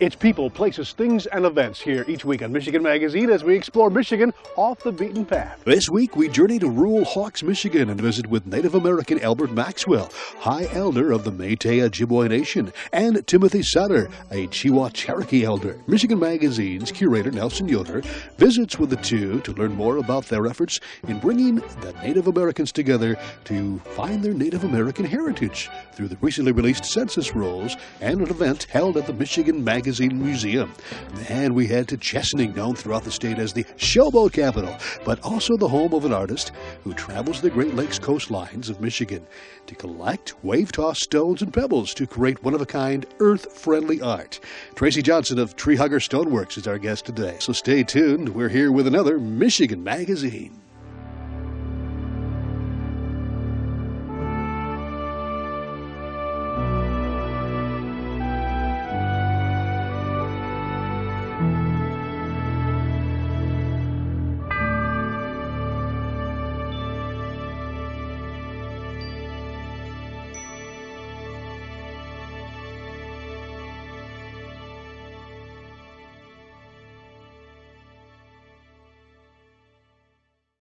It's people, places, things, and events here each week on Michigan Magazine as we explore Michigan off the beaten path. This week we journey to rural Hawks, Michigan and visit with Native American Albert Maxwell, High Elder of the Métis Ojibwe Nation, and Timothy Sutter, a Chippewa Cherokee Elder. Michigan Magazine's curator Nelson Yoder visits with the two to learn more about their efforts in bringing the Native Americans together to find their Native American heritage through the recently released census rolls and an event held at the Michigan Magazine Museum. And we head to Chesaning, known throughout the state as the showboat capital, but also the home of an artist who travels the Great Lakes coastlines of Michigan to collect wave-tossed stones and pebbles to create one-of-a-kind, earth-friendly art. Tracy Johnston of Treehugger Stoneworks is our guest today, so stay tuned. We're here with another Michigan Magazine.